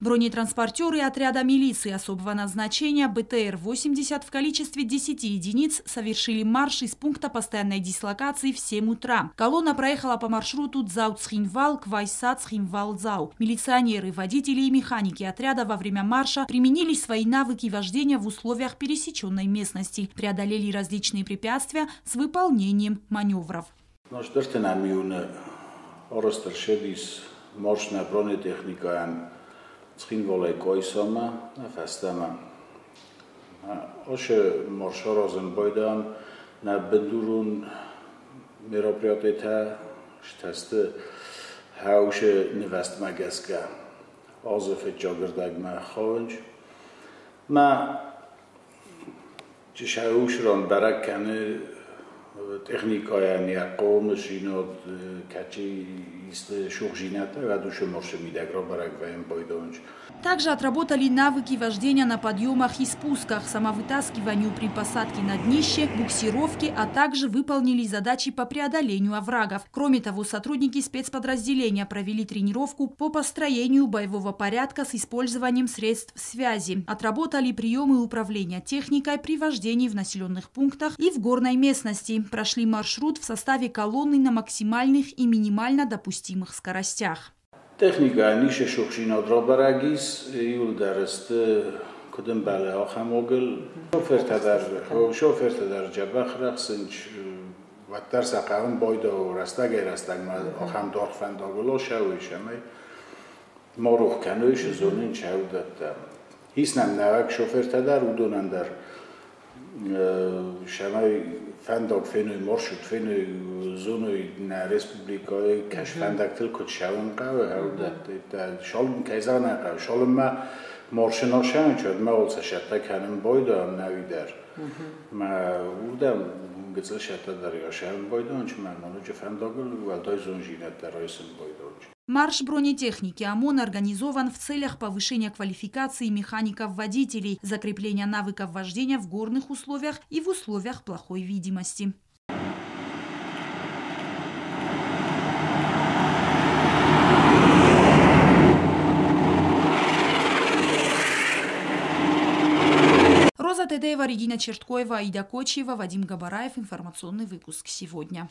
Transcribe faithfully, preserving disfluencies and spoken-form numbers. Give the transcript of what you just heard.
Бронетранспортеры отряда милиции особого назначения бэ тэ эр восемьдесят в количестве десяти единиц совершили марш из пункта постоянной дислокации в семь утра. Колонна проехала по маршруту Дзау-Цхинвал, Квайсат-Цхинвал-Дзау. Милиционеры, водители и механики отряда во время марша применили свои навыки вождения в условиях пересеченной местности, преодолели различные препятствия с выполнением маневров. Цхинволе койсама, фестама. Още маршрозен бойдан на бендурун мероприятия, штесте, хауше невест магеска, азефе джагердаг ма хавнч. Ма чешаушран баракане техникая някол машинот качи из шуржината, а душе маршемида гробарагваем бойдонч. Также отработали навыки вождения на подъемах и спусках, самовытаскиванию при посадке на днище, буксировке, а также выполнили задачи по преодолению оврагов. Кроме того, сотрудники спецподразделения провели тренировку по построению боевого порядка с использованием средств связи. Отработали приемы управления техникой при вождении в населенных пунктах и в горной местности. Прошли маршрут в составе колонны на максимальных и минимально допустимых скоростях. Техника ниже шокшина дробарагис юл дарест кудем бале ахамогл шоферта дар шоферта дар джабахрахсинч ваттар сакавн бойдо растаге растагма ахам дорфандогло шауишами марух кануиш зонин шаудатта иснам навак шоферта дар удонан дар шамай фандак фенуй маршрут фенуй зонуй на республикаи каш фандак тилкот шавон қаве ҳавдат шолм кайзана қав шолм ма маршиношам чод ма олса шатта каним бойдам нави дар ма урдам гица шатта дар яшам бойдан чи ман мануҷа фандагул валдай зонжинат дарайсин бойдан. Марш бронетехники ОМОН организован в целях повышения квалификации механиков-водителей, закрепления навыков вождения в горных условиях и в условиях плохой видимости. Роза Тедеева, Регина Черткоева, Ида Кочеева, Вадим Габараев. Информационный выпуск сегодня.